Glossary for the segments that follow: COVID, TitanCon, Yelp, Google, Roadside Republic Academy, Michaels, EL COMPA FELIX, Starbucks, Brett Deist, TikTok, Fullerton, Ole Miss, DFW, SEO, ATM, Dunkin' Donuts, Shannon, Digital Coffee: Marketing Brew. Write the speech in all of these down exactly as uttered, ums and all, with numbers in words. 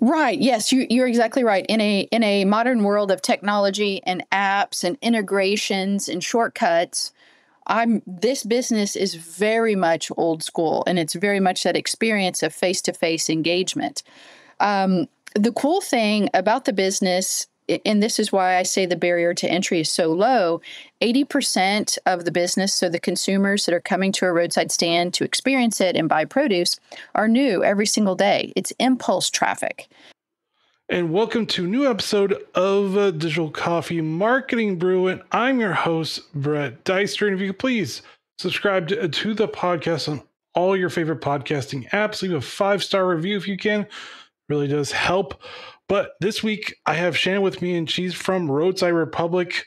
Right. Yes, you, you're exactly right. In a in a modern world of technology and apps and integrations and shortcuts, I'm this business is very much old school, and it's very much that experience of face-to-face engagement. Um, the cool thing about the business, and this is why I say the barrier to entry is so low, eighty percent of the business, so the consumers that are coming to a roadside stand to experience it and buy produce, are new every single day. It's impulse traffic. And welcome to a new episode of uh, Digital Coffee Marketing Brew. And I'm your host, Brett Deist. And if you could please subscribe to, uh, to the podcast on all your favorite podcasting apps. Leave a five-star review if you can. It really does help. But this week, I have Shannon with me, and she's from Roadside Republic.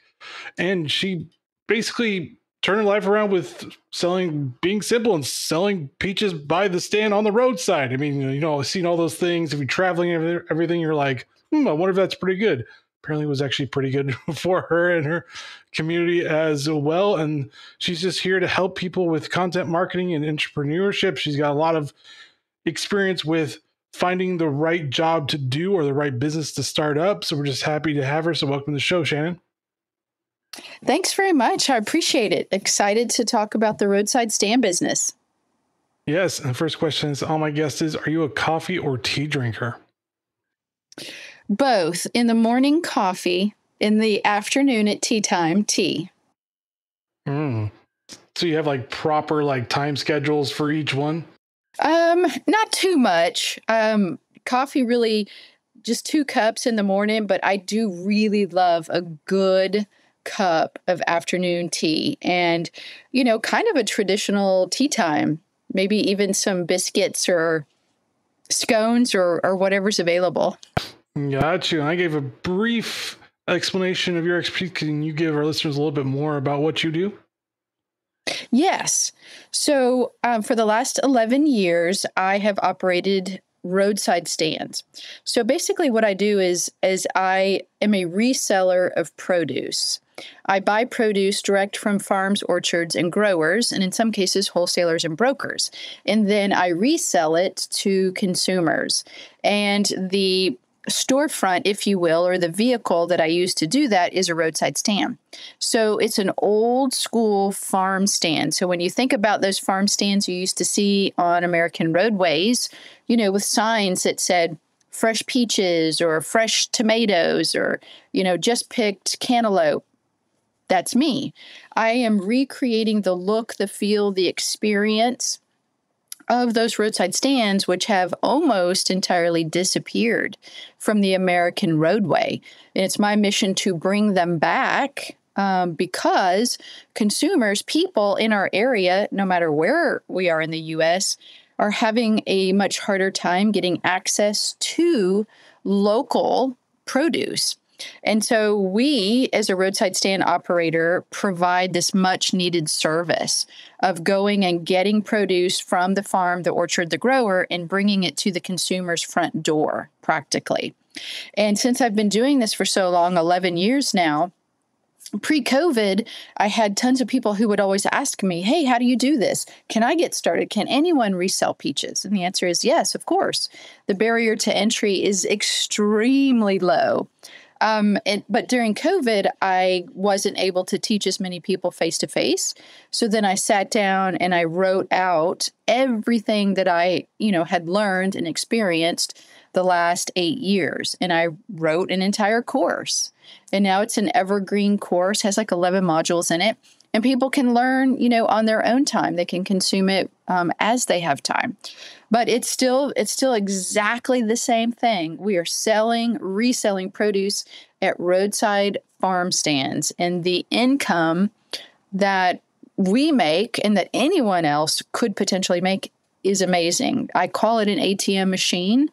And she basically turned her life around with selling, being simple and selling peaches by the stand on the roadside. I mean, you know, I've seen all those things. If you're traveling and everything, you're like, hmm, I wonder if that's pretty good. Apparently it was actually pretty good for her and her community as well. And she's just here to help people with content marketing and entrepreneurship. She's got a lot of experience with finding the right job to do or the right business to start up. So we're just happy to have her. So welcome to the show, Shannon. Thanks very much. I appreciate it. Excited to talk about the roadside stand business. Yes. And the first question is, all my guest is, are you a coffee or tea drinker? Both. In the morning, coffee. In the afternoon at tea time, tea. Mm. So you have like proper like time schedules for each one? Um, not too much. Um, coffee really just two cups in the morning, but I do really love a good cup of afternoon tea and, you know, kind of a traditional tea time, maybe even some biscuits or scones or, or whatever's available. Got you. I gave a brief explanation of your expertise. Can you give our listeners a little bit more about what you do? Yes. So um, for the last eleven years, I have operated roadside stands. So basically what I do is, is I am a reseller of produce. I buy produce direct from farms, orchards, and growers, and in some cases, wholesalers and brokers. And then I resell it to consumers. And the storefront, if you will, or the vehicle that I use to do that is a roadside stand. So it's an old school farm stand. So when you think about those farm stands you used to see on American roadways, you know, with signs that said fresh peaches or fresh tomatoes or, you know, just picked cantaloupe. That's me. I am recreating the look, the feel, the experience of those roadside stands, which have almost entirely disappeared from the American roadway. And it's my mission to bring them back um, because consumers, people in our area, no matter where we are in the U S, are having a much harder time getting access to local produce. And so we, as a roadside stand operator, provide this much-needed service of going and getting produce from the farm, the orchard, the grower, and bringing it to the consumer's front door, practically. And since I've been doing this for so long, eleven years now, pre-COVID, I had tons of people who would always ask me, hey, how do you do this? Can I get started? Can anyone resell peaches? And the answer is yes, of course. The barrier to entry is extremely low. Um, and, but during COVID, I wasn't able to teach as many people face-to-face. So then I sat down and I wrote out everything that I, you know, had learned and experienced the last eight years. And I wrote an entire course. And now it's an evergreen course, has like eleven modules in it. And people can learn, you know, on their own time. They can consume it um, as they have time. But it's still it's still exactly the same thing. We are selling, reselling produce at roadside farm stands. And the income that we make and that anyone else could potentially make is amazing. I call it an A T M machine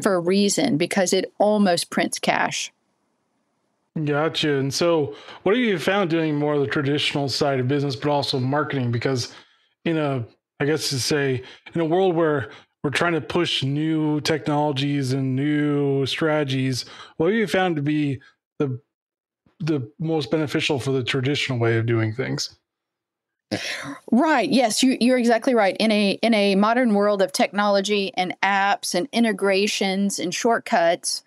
for a reason because it almost prints cash. Gotcha. And so what have you found doing more of the traditional side of business, but also marketing? Because in a, I guess to say, in a world where we're trying to push new technologies and new strategies, what have you found to be the the most beneficial for the traditional way of doing things? Right. Yes, you, you're exactly right. In a in a modern world of technology and apps and integrations and shortcuts,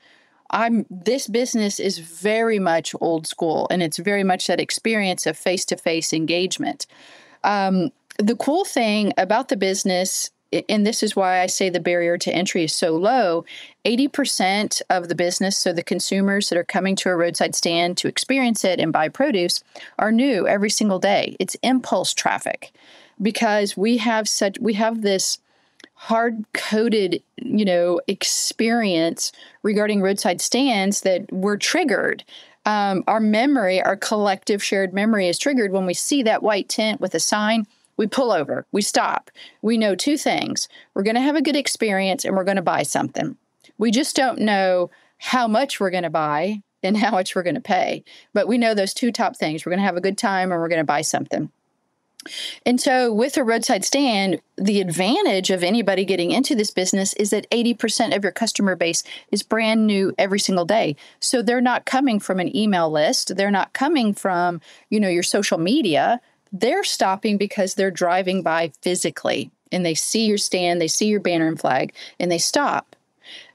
I'm this business is very much old school, and it's very much that experience of face-to-face engagement. Um, the cool thing about the business, and this is why I say the barrier to entry is so low, eighty percent of the business, so the consumers that are coming to a roadside stand to experience it and buy produce, are new every single day. It's impulse traffic, because we have such we have this hard-coded, you know, experience regarding roadside stands that we're triggered. Um, our memory, our collective shared memory is triggered when we see that white tent with a sign. We pull over, we stop. We know two things. We're going to have a good experience and we're going to buy something. We just don't know how much we're going to buy and how much we're going to pay. But we know those two top things. We're going to have a good time and we're going to buy something. And so with a roadside stand, the advantage of anybody getting into this business is that eighty percent of your customer base is brand new every single day. So they're not coming from an email list. They're not coming from, you know, your social media. They're stopping because they're driving by physically, and they see your stand, they see your banner and flag, and they stop.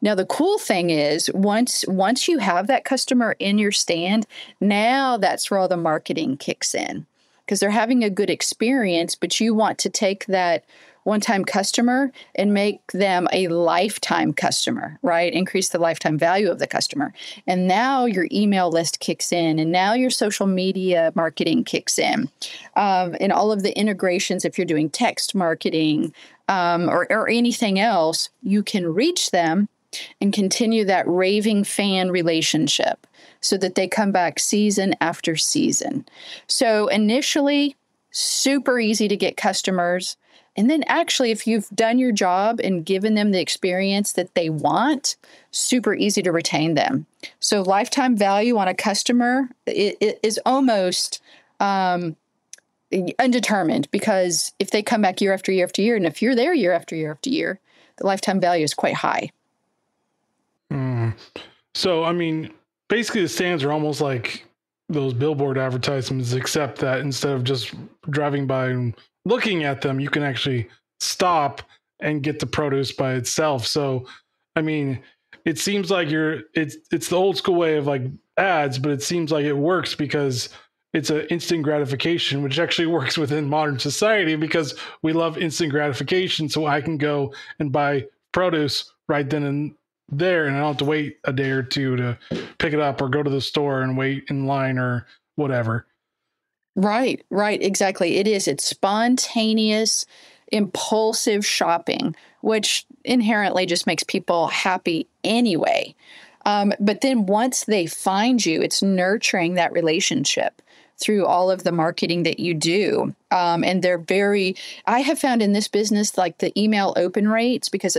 Now, the cool thing is once once you have that customer in your stand, now that's where all the marketing kicks in, because they're having a good experience, but you want to take that one-time customer and make them a lifetime customer, right? Increase the lifetime value of the customer. And now your email list kicks in, and now your social media marketing kicks in. Um, and all of the integrations, if you're doing text marketing um, or, or anything else, you can reach them and continue that raving fan relationship so that they come back season after season. So initially, super easy to get customers. And then actually, if you've done your job and given them the experience that they want, super easy to retain them. So lifetime value on a customer it, it is almost um, undetermined, because if they come back year after year after year, and if you're there year after year after year, the lifetime value is quite high. Mm. So, I mean, basically the stands are almost like those billboard advertisements, except that instead of just driving by and looking at them, you can actually stop and get the produce by itself. So, I mean, it seems like you're, it's, it's the old school way of like ads, but it seems like it works because it's an instant gratification, which actually works within modern society because we love instant gratification. So I can go and buy produce right then and there, and I don't have to wait a day or two to pick it up or go to the store and wait in line or whatever. Right, right, exactly. It is. It's spontaneous, impulsive shopping, which inherently just makes people happy anyway. Um, but then once they find you, it's nurturing that relationship through all of the marketing that you do. Um, and they're very, I have found in this business, like the email open rates, because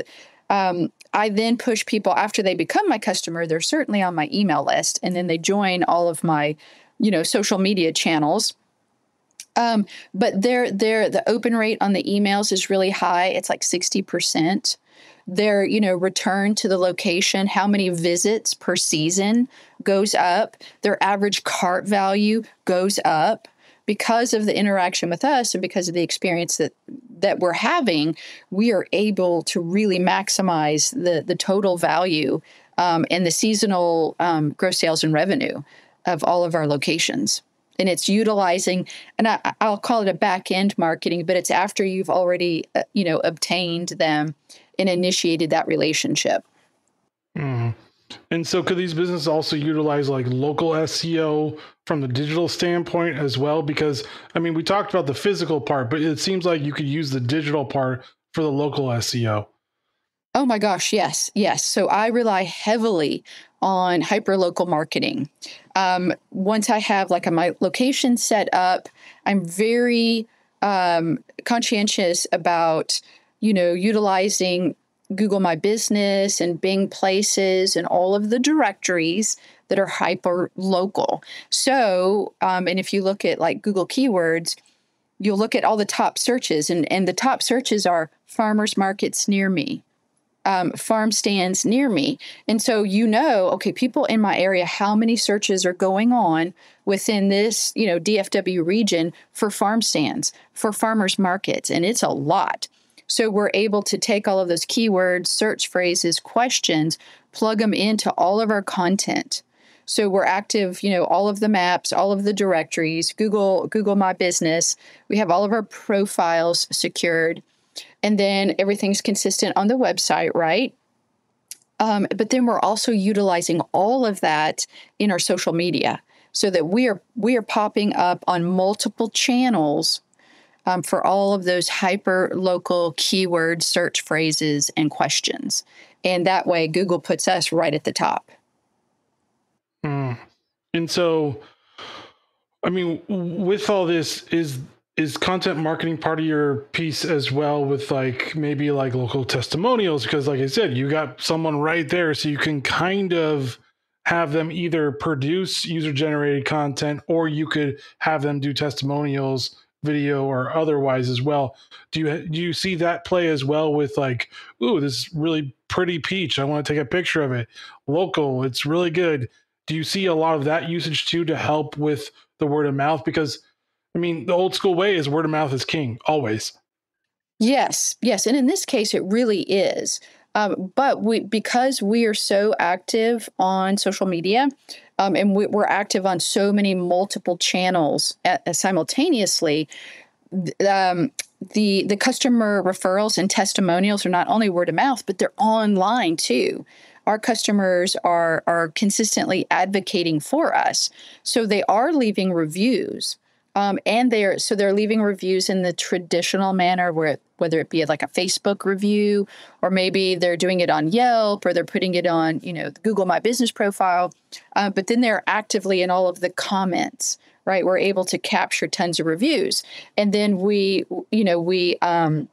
um, I then push people after they become my customer, they're certainly on my email list, and then they join all of my, you know, social media channels. Um, but they're, they're, the open rate on the emails is really high. It's like sixty percent. Their, you know, return to the location, how many visits per season goes up. Their average cart value goes up because of the interaction with us and because of the experience that, that we're having. We are able to really maximize the, the total value um, and the seasonal um, gross sales and revenue of all of our locations. And it's utilizing, and I, I'll call it a back-end marketing, but it's after you've already, uh, you know, obtained them and initiated that relationship. Mm. And so could these businesses also utilize like local S E O from the digital standpoint as well? Because, I mean, we talked about the physical part, but it seems like you could use the digital part for the local S E O. Oh my gosh, yes, yes. So I rely heavily on hyperlocal marketing. Um, once I have like a, my location set up, I'm very um, conscientious about, you know, utilizing Google My Business and Bing Places and all of the directories that are hyperlocal. So, um, and if you look at like Google keywords, you'll look at all the top searches, and, and the top searches are farmers markets near me, um, farm stands near me. And so, you know, okay, people in my area, how many searches are going on within this, you know, D F W region for farm stands, for farmers markets, and it's a lot. So we're able to take all of those keywords, search phrases, questions, plug them into all of our content. So we're active, you know, all of the maps, all of the directories, Google, Google My Business. We have all of our profiles secured. And then everything's consistent on the website, right? Um, but then we're also utilizing all of that in our social media so that we are, we are popping up on multiple channels Um, for all of those hyper-local keyword search phrases and questions. And that way, Google puts us right at the top. Mm. And so, I mean, with all this, is is content marketing part of your piece as well, with like maybe like local testimonials? Because like I said, you got someone right there, so you can kind of have them either produce user-generated content, or you could have them do testimonials, video or otherwise as well. Do you do you see that play as well with like, ooh, this really pretty peach, I want to take a picture of it. Local, it's really good. Do you see a lot of that usage too to help with the word of mouth? Because I mean, the old school way is word of mouth is king, always. Yes, yes, and in this case, it really is. Um, but we because we are so active on social media. Um, and we, we're active on so many multiple channels at, uh, simultaneously, um, the the customer referrals and testimonials are not only word of mouth, but they're online too. Our customers are are consistently advocating for us, so they are leaving reviews, um, and they're so they're leaving reviews in the traditional manner, where whether it be like a Facebook review, or maybe they're doing it on Yelp, or they're putting it on, you know, Google My Business profile. Uh, but then they're actively in all of the comments, right? We're able to capture tons of reviews. And then we, you know, we um,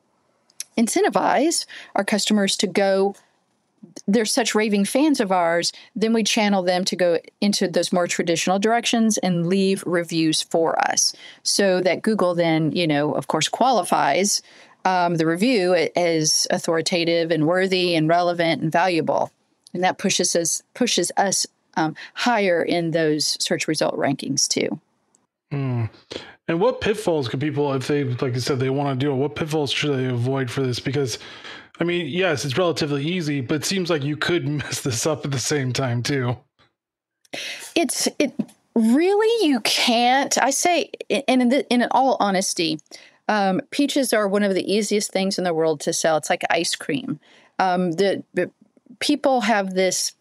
incentivize our customers to go, they're such raving fans of ours, then we channel them to go into those more traditional directions and leave reviews for us, so that Google then, you know, of course, qualifies Um, the review is authoritative and worthy and relevant and valuable, and that pushes us pushes us um, higher in those search result rankings too. Mm. And what pitfalls could people, if they, like I said, they want to do it, what pitfalls should they avoid for this? Because, I mean, yes, it's relatively easy, but it seems like you could mess this up at the same time too. It's it really you can't. I say, and in the, in all honesty. Um, peaches are one of the easiest things in the world to sell. It's like ice cream. Um, the, the people have this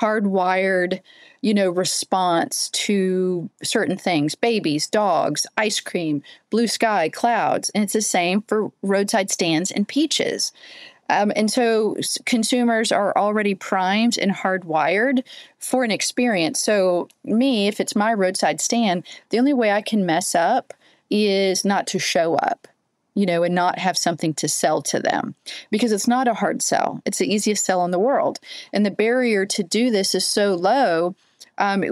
hardwired, you know, response to certain things: babies, dogs, ice cream, blue sky, clouds. And it's the same for roadside stands and peaches. Um, and so consumers are already primed and hardwired for an experience. So me, if it's my roadside stand, the only way I can mess up is not to show up, you know, and not have something to sell to them, because it's not a hard sell. It's the easiest sell in the world. And the barrier to do this is so low. Um,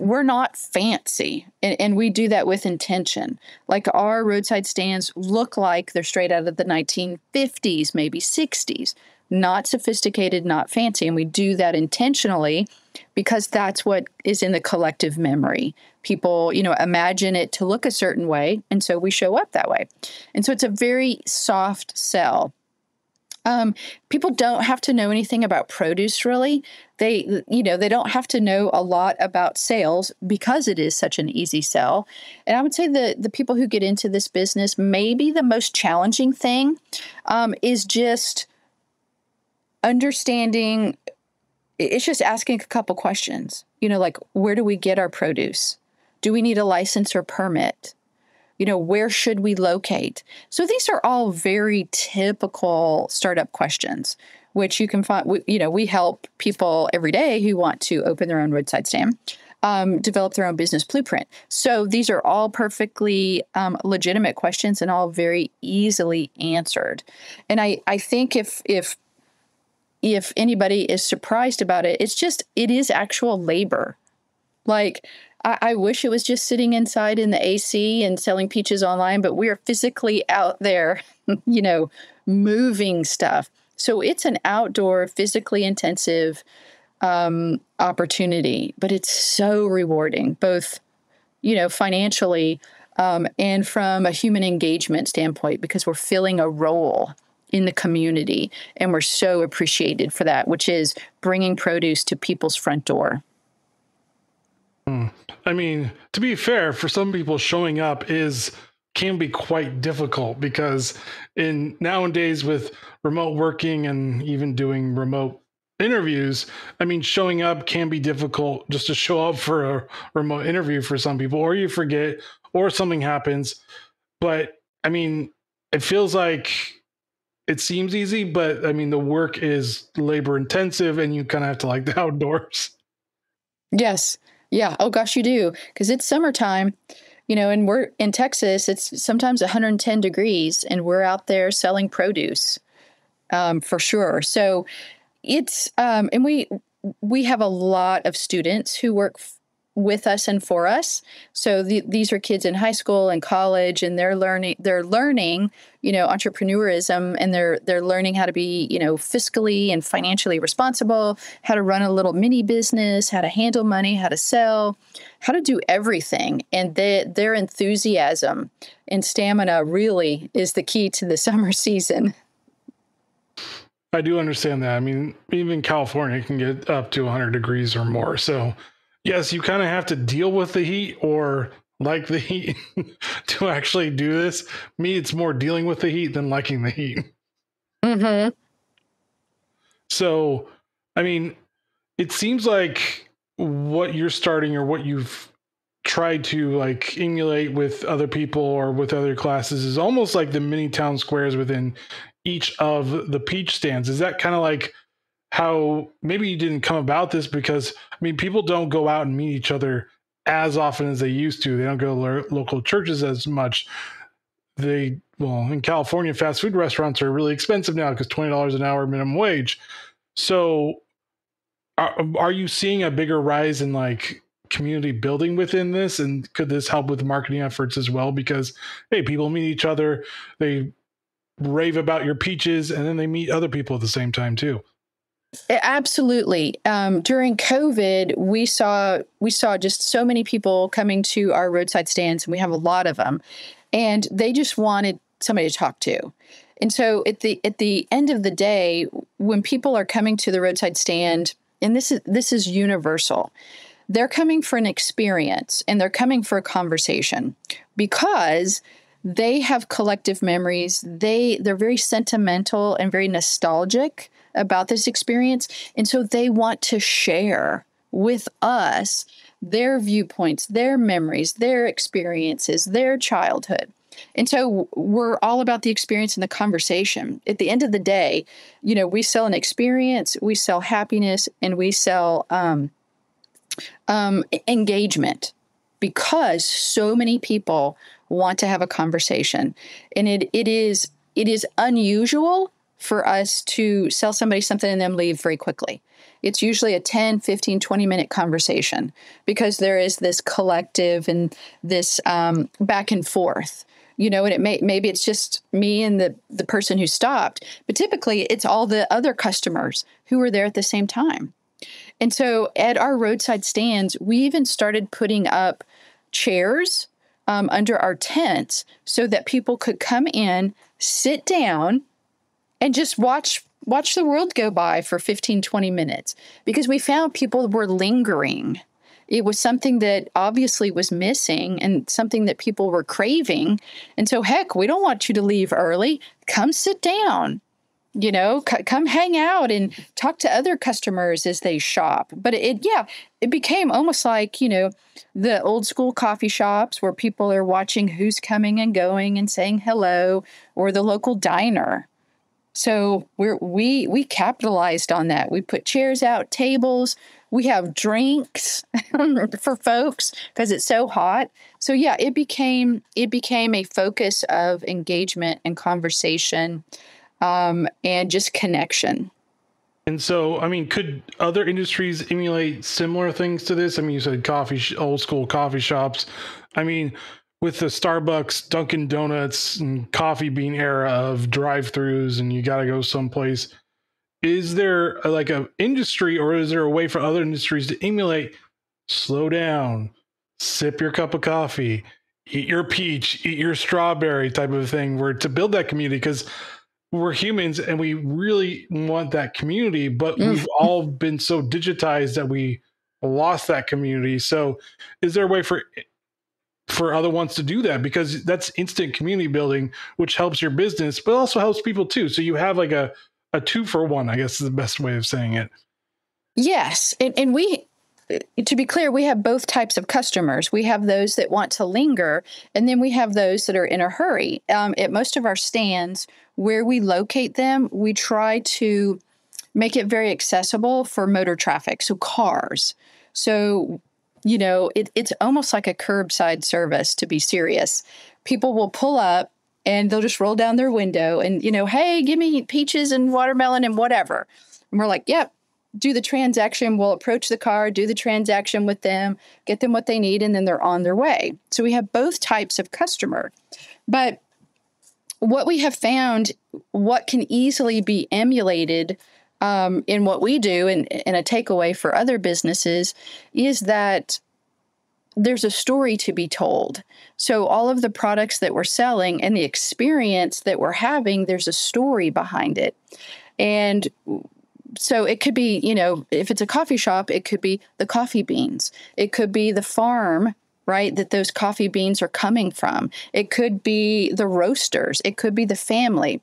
we're not fancy, and, and we do that with intention. Like, our roadside stands look like they're straight out of the nineteen fifties, maybe sixties, not sophisticated, not fancy. And we do that intentionally, because that's what is in the collective memory. People, you know, imagine it to look a certain way, and so we show up that way. And so it's a very soft sell. Um, people don't have to know anything about produce, really. They, you know, they don't have to know a lot about sales, because it is such an easy sell. And I would say the the people who get into this business, maybe the most challenging thing um, is just understanding. It's just asking a couple questions, you know, like, where do we get our produce? Do we need a license or permit? You know, where should we locate? So these are all very typical startup questions, which you can find, you know, we help people every day who want to open their own roadside stand, um, develop their own business blueprint. So these are all perfectly um, legitimate questions, and all very easily answered. And I, I think if, if, If anybody is surprised about it, it's just, it is actual labor. Like, I, I wish it was just sitting inside in the A C and selling peaches online, but we are physically out there, you know, moving stuff. So it's an outdoor, physically intensive um, opportunity, but it's so rewarding, both, you know, financially um, and from a human engagement standpoint, because we're filling a role in the community, and we're so appreciated for that, which is bringing produce to people's front door. I mean, to be fair, for some people, showing up is can be quite difficult, because in nowadays with remote working and even doing remote interviews, I mean, showing up can be difficult just to show up for a remote interview for some people, or you forget or something happens. But I mean, it feels like it seems easy, but I mean, the work is labor intensive and you kind of have to like the outdoors. Yes. Yeah. Oh gosh, you do. Cause it's summertime, you know, and we're in Texas, it's sometimes one hundred ten degrees and we're out there selling produce, um, for sure. So it's, um, and we, we have a lot of students who work f- with us and for us. So the, these are kids in high school and college, and they're learning, they're learning, you know, entrepreneurism, and they're, they're learning how to be, you know, fiscally and financially responsible, how to run a little mini business, how to handle money, how to sell, how to do everything. And they, their enthusiasm and stamina really is the key to the summer season. I do understand that. I mean, even California can get up to one hundred degrees or more. So yes, you kind of have to deal with the heat or like the heat to actually do this. Me, it's more dealing with the heat than liking the heat. Mm-hmm. So, I mean, it seems like what you're starting or what you've tried to like emulate with other people or with other classes is almost like the mini town squares within each of the peach stands. Is that kind of like how maybe you didn't come about this? Because I mean, people don't go out and meet each other as often as they used to. They don't go to lo- local churches as much. They, well, in California, fast food restaurants are really expensive now because twenty dollars an hour minimum wage. So are, are you seeing a bigger rise in like community building within this? And could this help with marketing efforts as well? Because, hey, people meet each other, they rave about your peaches, and then they meet other people at the same time too. Absolutely. Um, during COVID, we saw we saw just so many people coming to our roadside stands, and we have a lot of them, and they just wanted somebody to talk to. And so at the at the end of the day, when people are coming to the roadside stand, and this is this is universal, they're coming for an experience and they're coming for a conversation, because they have collective memories. They they're very sentimental and very nostalgic about this experience. And so they want to share with us their viewpoints, their memories, their experiences, their childhood. And so we're all about the experience and the conversation. At the end of the day, you know, we sell an experience, we sell happiness, and we sell um, um, engagement, because so many people want to have a conversation. And it it is it is unusual for us to sell somebody something and then leave very quickly. It's usually a ten, fifteen, twenty minute conversation, because there is this collective and this um, back and forth, you know, and it may, maybe it's just me and the, the person who stopped, but typically it's all the other customers who were there at the same time. And so at our roadside stands, we even started putting up chairs um, under our tents so that people could come in, sit down, and just watch watch the world go by for fifteen, twenty minutes, because we found people were lingering. It was something that obviously was missing and something that people were craving. And so, heck, we don't want you to leave early. Come sit down, you know, c- come hang out and talk to other customers as they shop. But it, yeah, it became almost like, you know, the old school coffee shops where people are watching who's coming and going and saying hello, or the local diner. So we're, we we capitalized on that. We put chairs out, tables. We have drinks for folks because it's so hot. So yeah, it became it became a focus of engagement and conversation, um, and just connection. And so, I mean, could other industries emulate similar things to this? I mean, you said coffee, old school coffee shops. I mean, with the Starbucks, Dunkin' Donuts, and coffee bean era of drive-thrus, and you got to go someplace is there a, like an industry, or is there a way for other industries to emulate? Slow down, sip your cup of coffee, eat your peach, eat your strawberry type of thing, where to build that community, because we're humans and we really want that community, but we've all been so digitized that we lost that community. So is there a way for for other ones to do that? Because that's instant community building, which helps your business, but also helps people too. So you have like a, a two for one, I guess is the best way of saying it. Yes. And, and we, to be clear, we have both types of customers. We have those that want to linger, and then we have those that are in a hurry. Um, at most of our stands, where we locate them, we try to make it very accessible for motor traffic, so cars. So, you know, it, it's almost like a curbside service, to be serious. People will pull up, and they'll just roll down their window and, you know, hey, give me peaches and watermelon and whatever. And we're like, yep. Do the transaction, we'll approach the car, do the transaction with them, get them what they need, and then they're on their way. So we have both types of customer. But what we have found, what can easily be emulated um, in what we do, and, and a takeaway for other businesses, is that there's a story to be told. So all of the products that we're selling and the experience that we're having, there's a story behind it. And so it could be, you know, if it's a coffee shop, it could be the coffee beans. It could be the farm, right, that those coffee beans are coming from. It could be the roasters. It could be the family.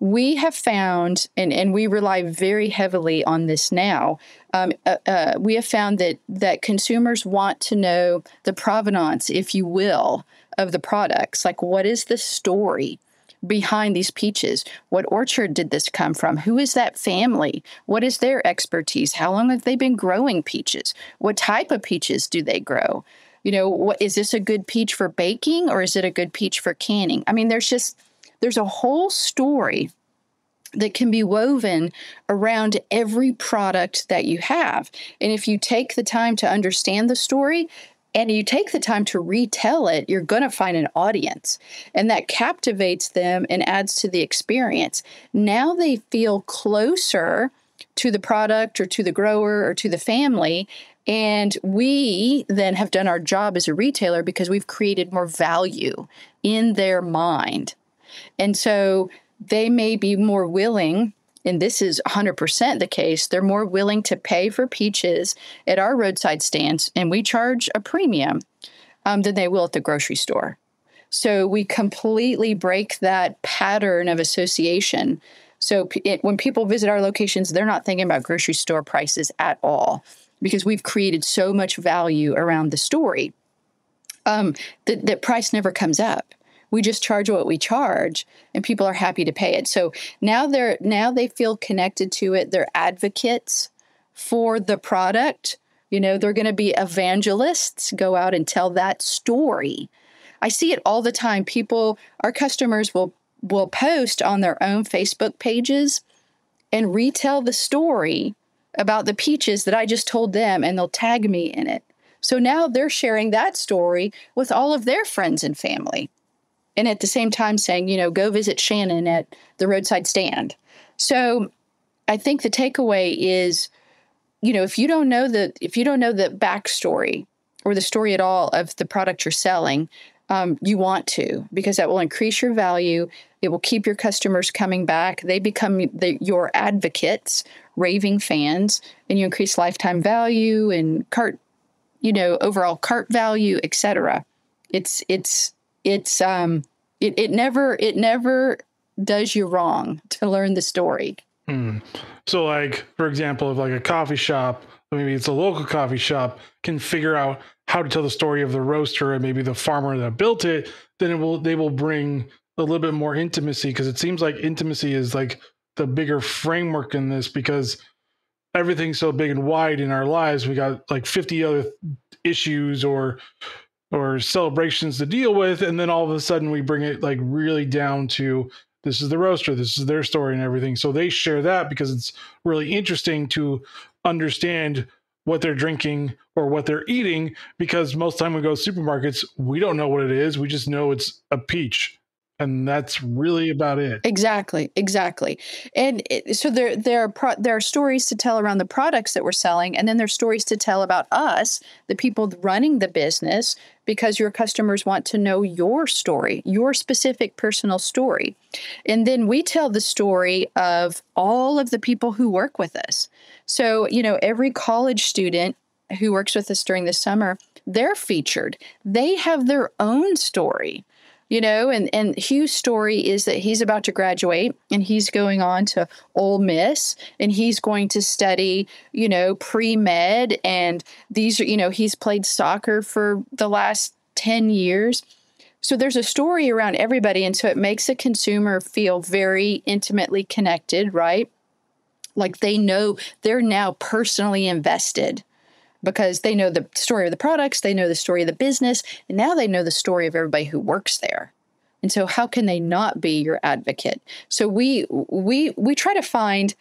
We have found, and, and we rely very heavily on this now, um, uh, uh, we have found that, that consumers want to know the provenance, if you will, of the products. Like, what is the story behind these peaches? What orchard did this come from? Who is that family? What is their expertise? How long have they been growing peaches? What type of peaches do they grow? You know, what, is this a good peach for baking, or is it a good peach for canning? I mean, there's just, there's a whole story that can be woven around every product that you have. And if you take the time to understand the story, and you take the time to retell it, you're going to find an audience. And that captivates them and adds to the experience. Now they feel closer to the product, or to the grower, or to the family. And we then have done our job as a retailer, because we've created more value in their mind. And so they may be more willing, and this is one hundred percent the case, they're more willing to pay for peaches at our roadside stands, and we charge a premium, um, than they will at the grocery store. So we completely break that pattern of association. So it, when people visit our locations, they're not thinking about grocery store prices at all, because we've created so much value around the story um, that, that price never comes up. We just charge what we charge, and people are happy to pay it. So now they're now they feel connected to it. They're advocates for the product. You know, they're going to be evangelists, go out and tell that story. I see it all the time. People, our customers will will post on their own Facebook pages and retell the story about the peaches that I just told them, and they'll tag me in it. So now they're sharing that story with all of their friends and family. And at the same time saying, you know, go visit Shannon at the roadside stand. So I think the takeaway is, you know, if you don't know the if you don't know the backstory or the story at all of the product you're selling, um, you want to, because that will increase your value. It will keep your customers coming back. They become the, your advocates, raving fans, and you increase lifetime value and cart, you know, overall cart value, et cetera. It's it's. It's um, it, it never it never does you wrong to learn the story. Mm. So, like, for example, if like a coffee shop, maybe it's a local coffee shop, can figure out how to tell the story of the roaster and maybe the farmer that built it, then it will they will bring a little bit more intimacy, because it seems like intimacy is like the bigger framework in this, because everything's so big and wide in our lives. We got like fifty other issues or. or celebrations to deal with. And then all of a sudden we bring it like really down to, this is the roaster, this is their story and everything. So they share that because it's really interesting to understand what they're drinking or what they're eating, because most of the time we go to supermarkets, we don't know what it is. We just know it's a peach. And that's really about it. Exactly, exactly. And it, so there, there are pro, there are stories to tell around the products that we're selling, and then there's stories to tell about us, the people running the business, because your customers want to know your story, your specific personal story. And then we tell the story of all of the people who work with us. So, you know, every college student who works with us during the summer, they're featured. They have their own story. You know, and, and Hugh's story is that he's about to graduate and he's going on to Ole Miss and he's going to study, you know, pre-med. And these are, you know, he's played soccer for the last ten years. So there's a story around everybody. And so it makes a consumer feel very intimately connected, right? Like they know they're now personally invested, because they know the story of the products, they know the story of the business, and now they know the story of everybody who works there. And so how can they not be your advocate? So we we we try to find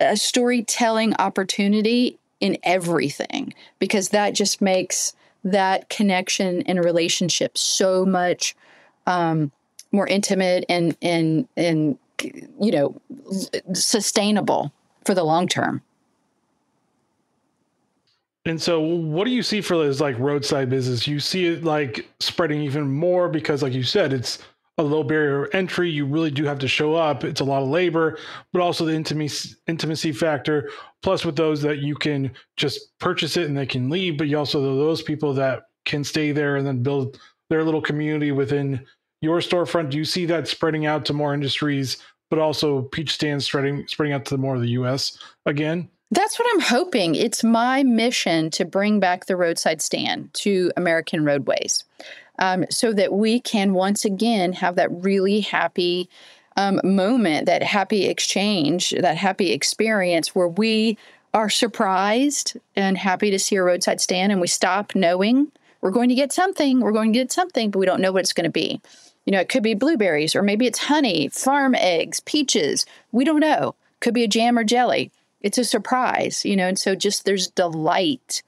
a storytelling opportunity in everything, because that just makes that connection and relationship so much um, more intimate and, and, and, you know, sustainable for the long term. And so what do you see for those like roadside business? You see it like spreading even more because like you said, it's a low barrier of entry. You really do have to show up. It's a lot of labor, but also the intimacy, intimacy factor, plus with those that you can just purchase it and they can leave, but you also have those people that can stay there and then build their little community within your storefront. Do you see that spreading out to more industries, but also peach stands spreading, spreading out to more of the U S again? That's what I'm hoping. It's my mission to bring back the roadside stand to American roadways um, so that we can once again have that really happy um, moment, that happy exchange, that happy experience where we are surprised and happy to see a roadside stand and we stop knowing we're going to get something, we're going to get something, but we don't know what it's going to be. You know, it could be blueberries or maybe it's honey, farm eggs, peaches. We don't know. Could be a jam or jelly. It's a surprise, you know, and so just there's delight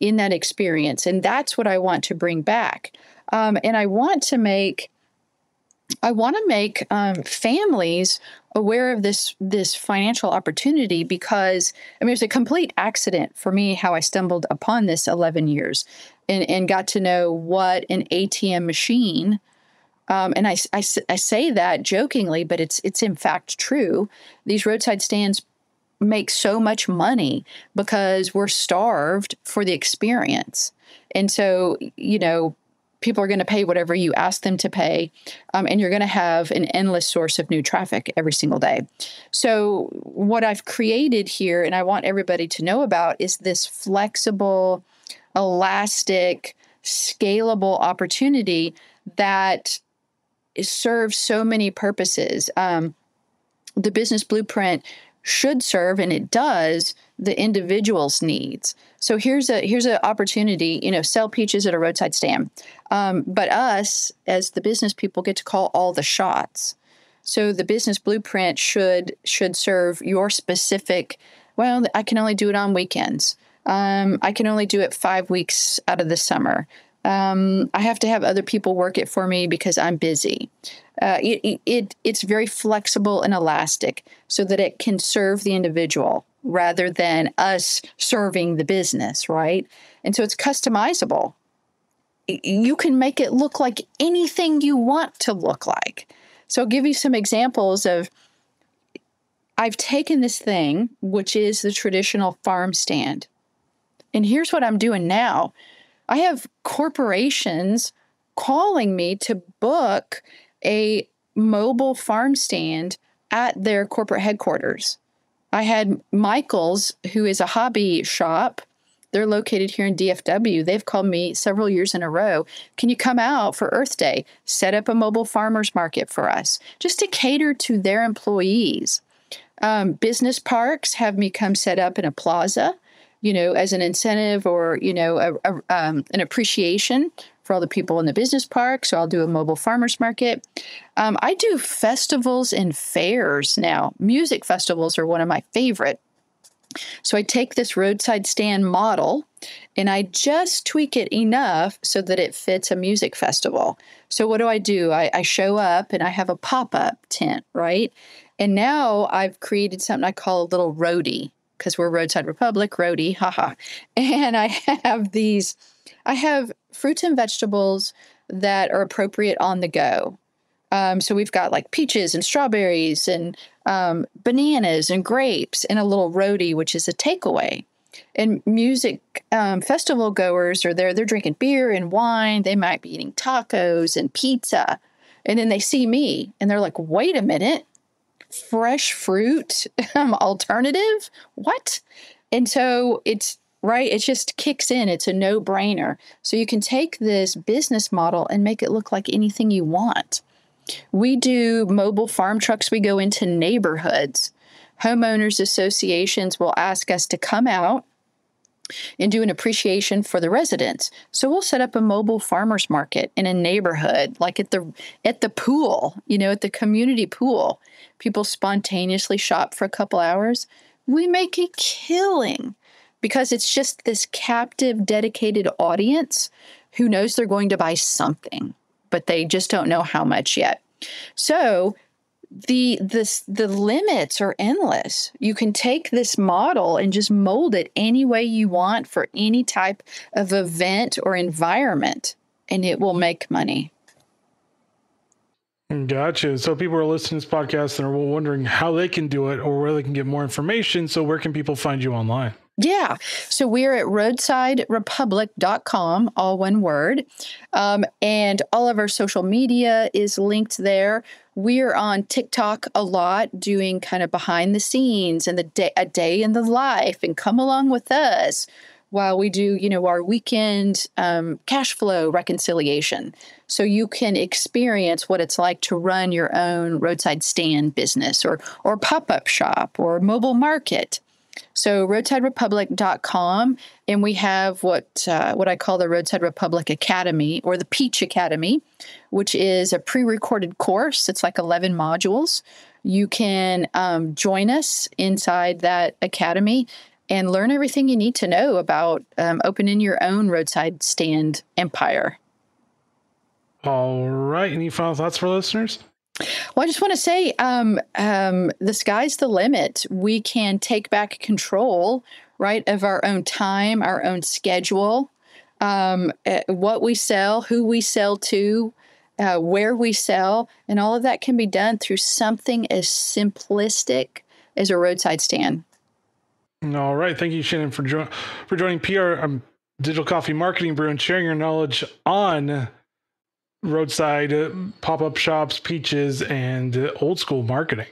in that experience. And that's what I want to bring back. Um, and I want to make, I want to make um, families aware of this, this financial opportunity, because, I mean, it was a complete accident for me how I stumbled upon this eleven years and, and got to know what an A T M machine. Um, and I, I, I say that jokingly, but it's, it's in fact true. These roadside stands make so much money because we're starved for the experience. And so, you know, people are going to pay whatever you ask them to pay, um, and you're going to have an endless source of new traffic every single day. So what I've created here, and I want everybody to know about, is this flexible, elastic, scalable opportunity that serves so many purposes. Um, the business blueprint should serve, and it does, the individual's needs. So here's a here's an opportunity, you know, sell peaches at a roadside stand. Um, but us, as the business people, get to call all the shots. So the business blueprint should should serve your specific, well, I can only do it on weekends. Um, I can only do it five weeks out of the summer. Um, I have to have other people work it for me because I'm busy. Uh, it, it it's very flexible and elastic so that it can serve the individual rather than us serving the business, right? And so it's customizable. You can make it look like anything you want to look like. So I'll give you some examples of, I've taken this thing, which is the traditional farm stand, and here's what I'm doing now. I have corporations calling me to book a mobile farm stand at their corporate headquarters. I had Michaels, who is a hobby shop. They're located here in D F W. They've called me several years in a row. Can you come out for Earth Day? Set up a mobile farmers market for us, just to cater to their employees. Um, business parks have me come set up in a plaza, you know, as an incentive or, you know, a, a, um, an appreciation for all the people in the business park. So I'll do a mobile farmers market. Um, I do festivals and fairs now. Music festivals are one of my favorite. So I take this roadside stand model and I just tweak it enough so that it fits a music festival. So what do I do? I, I show up and I have a pop-up tent, right? And now I've created something I call a little roadie, because we're Roadside Republic, roadie, haha. And I have these, I have fruits and vegetables that are appropriate on the go. Um, so we've got like peaches and strawberries and um, bananas and grapes and a little roadie, which is a takeaway. And music um, festival goers are there. They're drinking beer and wine. They might be eating tacos and pizza. And then they see me and they're like, wait a minute, fresh fruit um, alternative? What? And so it's right. It just kicks in. It's a no brainer. So you can take this business model and make it look like anything you want. We do mobile farm trucks. We go into neighborhoods. Homeowners associations will ask us to come out and do an appreciation for the residents. So we'll set up a mobile farmers market in a neighborhood, like at the at the pool, you know, at the community pool. People spontaneously shop for a couple hours. We make a killing because it's just this captive, dedicated audience who knows they're going to buy something, but they just don't know how much yet. So the this the limits are endless. You can take this model and just mold it any way you want for any type of event or environment, and it will make money. Gotcha. So people are listening to this podcast and are wondering how they can do it or where they can get more information. So where can people find you online? Yeah. So we're at roadside republic dot com, all one word. Um, and all of our social media is linked there. We're on TikTok a lot, doing kind of behind the scenes and the day, a day in the life, and come along with us while we do, you know, our weekend um, cash flow reconciliation. So you can experience what it's like to run your own roadside stand business or or pop-up shop or mobile market. So roadside republic dot com, and we have what uh, what I call the Roadside Republic Academy, or the Peach Academy, which is a pre-recorded course. It's like eleven modules. You can um, join us inside that academy and learn everything you need to know about um, opening your own roadside stand empire. All right. Any final thoughts for listeners? Well, I just want to say um, um, the sky's the limit. We can take back control, right, of our own time, our own schedule, um, what we sell, who we sell to, uh, where we sell, and all of that can be done through something as simplistic as a roadside stand. All right. Thank you, Shannon, for, jo- for joining P R um, Digital Coffee Marketing Brew and sharing your knowledge on roadside uh, pop-up shops, peaches, and uh, old school marketing.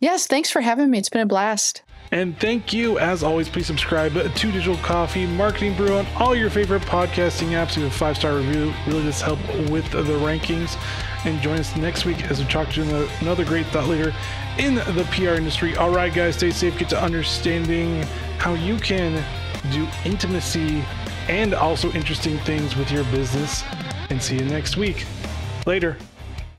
Yes, thanks for having me. It's been a blast. And thank you. As always, please subscribe to Digital Coffee Marketing Brew on all your favorite podcasting apps. Leave a five-star review. Really does help with the rankings. And join us next week as we talk to another great thought leader in the P R industry. All right, guys, stay safe. Get to understanding how you can do intimacy and also interesting things with your business. And see you next week. Later.